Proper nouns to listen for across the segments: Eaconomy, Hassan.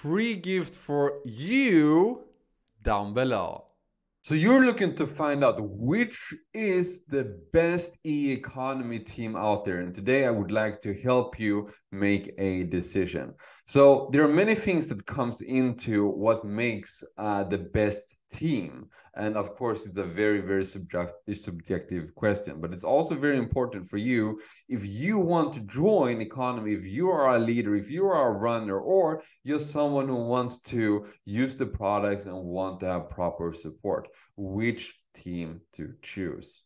free gift for you down below. So you're looking to find out which is the best e-economy team out there. And today I would like to help you make a decision. So there are many things that comes into what makes the best team. And of course, it's a very, very subjective question, but it's also very important for you. If you want to join Economy, if you are a leader, if you are a runner, or you're someone who wants to use the products and want to have proper support, which team to choose?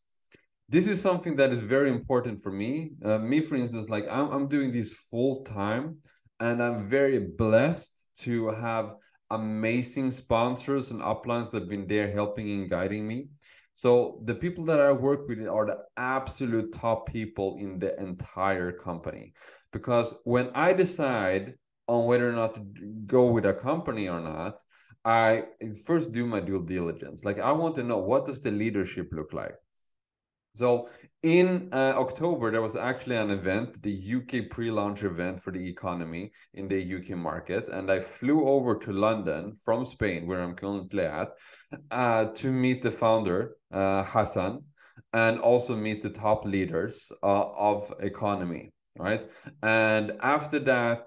This is something that is very important for me. For instance, like I'm doing this full time, and I'm very blessed to have amazing sponsors and uplines that have been there helping and guiding me. So the people that I work with are the absolute top people in the entire company. Because when I decide on whether or not to go with a company or not, I first do my due diligence. Like I want to know, what does the leadership look like? So in October, there was actually an event, the UK pre-launch event for the economy in the UK market. And I flew over to London from Spain, where I'm currently at, to meet the founder, Hassan, and also meet the top leaders of economy, right? And after that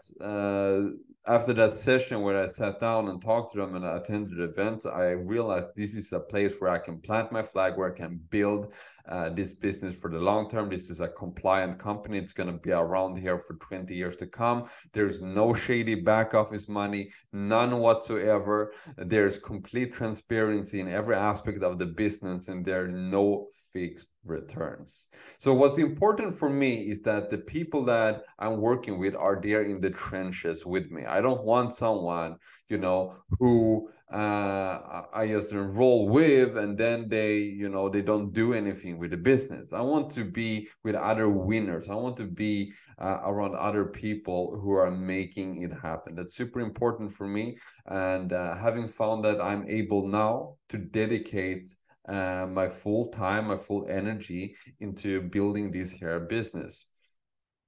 session where I sat down and talked to them and I attended the event, I realized this is a place where I can plant my flag, where I can build this business for the long term. This is a compliant company. It's going to be around here for 20 years to come. There's no shady back office money, none whatsoever. There's complete transparency in every aspect of the business, and there are no fixed returns. So what's important for me is that the people that I'm working with are there in the trenches with me. I don't want someone, you know, who I just enroll with and then they, you know, they don't do anything with the business. I want to be with other winners. I want to be around other people who are making it happen. That's super important for me. And having found that, I'm able now to dedicate my full time, my full energy into building this hair business.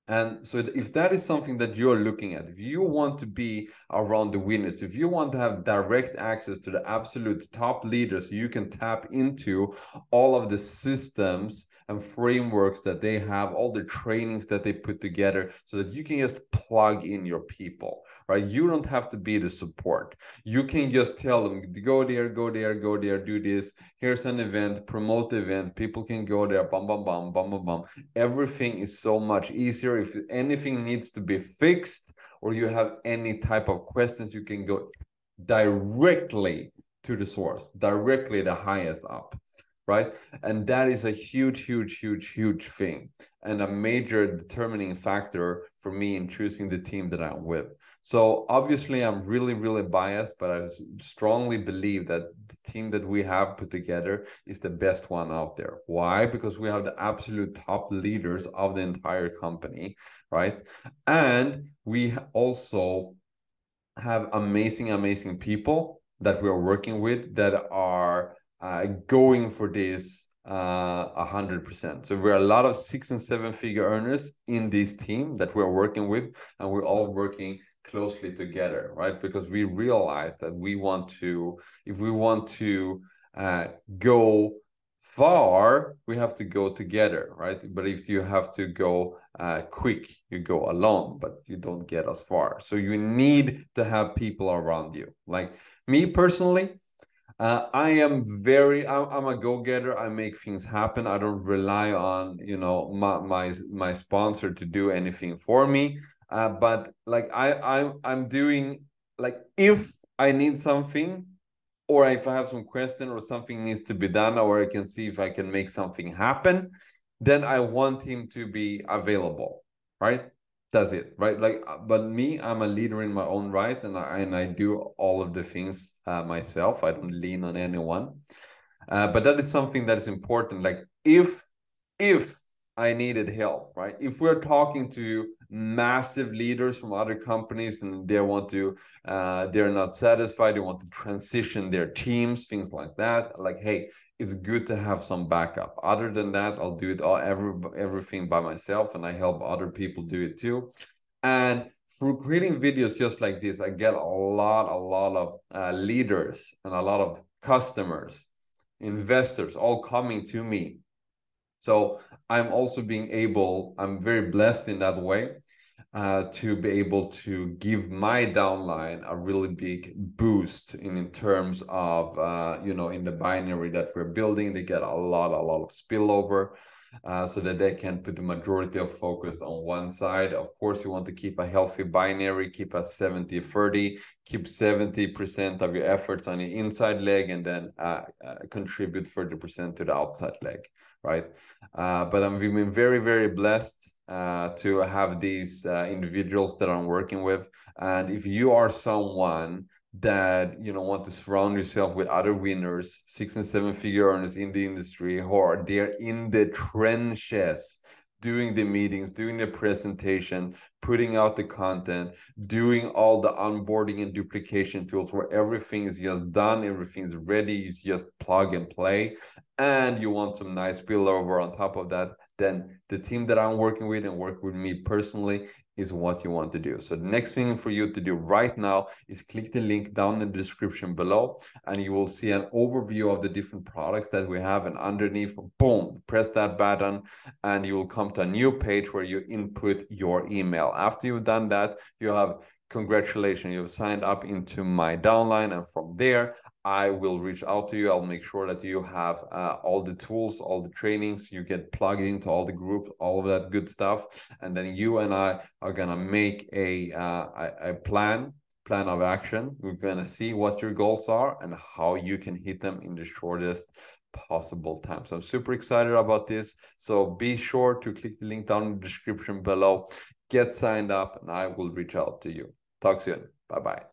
And so if that is something that you're looking at, if you want to be around the winners, if you want to have direct access to the absolute top leaders, you can tap into all of the systems and frameworks that they have, all the trainings that they put together so that you can just plug in your people, right? You don't have to be the support. You can just tell them, go there, go there, go there, do this. Here's an event, promote the event. People can go there, bum, bum, bum, bum, bum, bum. Everything is so much easier. If anything needs to be fixed or you have any type of questions, you can go directly to the source, directly the highest up, right? And that is a huge, huge, huge, huge thing and a major determining factor for me in choosing the team that I'm with. So obviously I'm really, really biased, but I strongly believe that the team that we have put together is the best one out there. Why? Because we have the absolute top leaders of the entire company, right? And we also have amazing, amazing people that we are working with that are going for this 100%. So we're a lot of 6- and 7-figure earners in this team that we're working with, and we're all working closely together, right? Because we realize that we want to, if we want to go far, we have to go together, right? But if you have to go quick, you go alone, but you don't get as far. So you need to have people around you. Like me personally, I'm a go-getter. I make things happen. I don't rely on, you know, my sponsor to do anything for me. But like I'm doing, like if I need something or if I have some question or something needs to be done or I can see if I can make something happen, then I want him to be available, right? That's it, right? Like, but me, I'm a leader in my own right, and I do all of the things myself. I don't lean on anyone. But that is something that is important. Like if I needed help, right? If we're talking to massive leaders from other companies and they want to, they're not satisfied, they want to transition their teams, things like that. Like, hey, it's good to have some backup. Other than that, I'll do it all, everything by myself, and I help other people do it too. And through creating videos just like this, I get a lot of leaders and a lot of customers, investors, all coming to me. So I'm also being able, I'm very blessed in that way to be able to give my downline a really big boost in terms of, you know, in the binary that we're building. They get a lot of spillover so that they can put the majority of focus on one side. Of course, you want to keep a healthy binary, keep a 70-30, keep 70% of your efforts on the inside leg, and then contribute 30% to the outside leg, right? But we've been very, very blessed to have these individuals that I'm working with. And if you are someone that, you know, want to surround yourself with other winners, 6- and 7-figure earners in the industry who are there in the trenches, doing the meetings, doing the presentation, putting out the content, doing all the onboarding and duplication tools where everything is just done, everything's ready, it's just plug and play, and you want some nice spillover on top of that, then the team that I'm working with and work with me personally is what you want to do. So the next thing for you to do right now is click the link down in the description below, and you will see an overview of the different products that we have, and underneath, boom, press that button and you will come to a new page where you input your email. After you've done that, you have congratulations, you've signed up into my downline, and from there, I will reach out to you. I'll make sure that you have all the tools, all the trainings, you get plugged into all the groups, all of that good stuff. And then you and I are going to make a plan of action. We're going to see what your goals are and how you can hit them in the shortest possible time. So I'm super excited about this. So be sure to click the link down in the description below, get signed up, and I will reach out to you. Talk soon. Bye-bye.